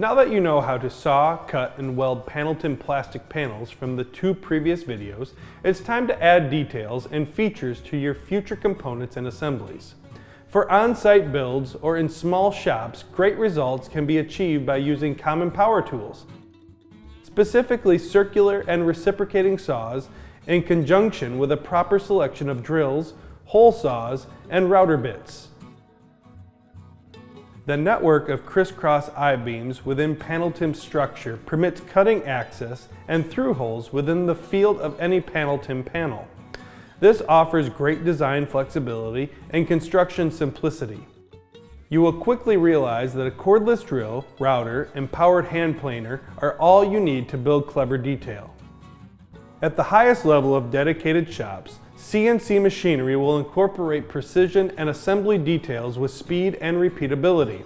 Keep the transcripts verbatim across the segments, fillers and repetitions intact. Now that you know how to saw, cut, and weld Paneltim plastic panels from the two previous videos, it's time to add details and features to your future components and assemblies. For on-site builds or in small shops, great results can be achieved by using common power tools, specifically circular and reciprocating saws, in conjunction with a proper selection of drills, hole saws, and router bits. The network of crisscross I-beams within Paneltim's structure permits cutting access and through holes within the field of any Paneltim panel. This offers great design flexibility and construction simplicity. You will quickly realize that a cordless drill, router, and powered hand planer are all you need to build clever detail. At the highest level of dedicated shops, C N C machinery will incorporate precision and assembly details with speed and repeatability.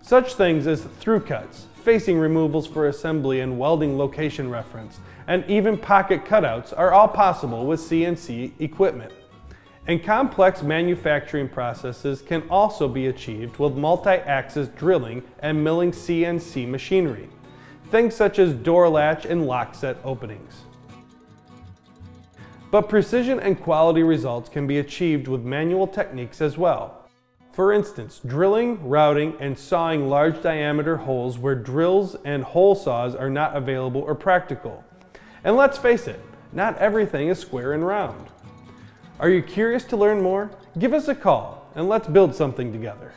Such things as through cuts, facing removals for assembly and welding location reference, and even pocket cutouts are all possible with C N C equipment. And complex manufacturing processes can also be achieved with multi-axis drilling and milling C N C machinery. Things such as door latch and lock set openings. But precision and quality results can be achieved with manual techniques as well. For instance, drilling, routing, and sawing large diameter holes where drills and hole saws are not available or practical. And let's face it, not everything is square and round. Are you curious to learn more? Give us a call and let's build something together.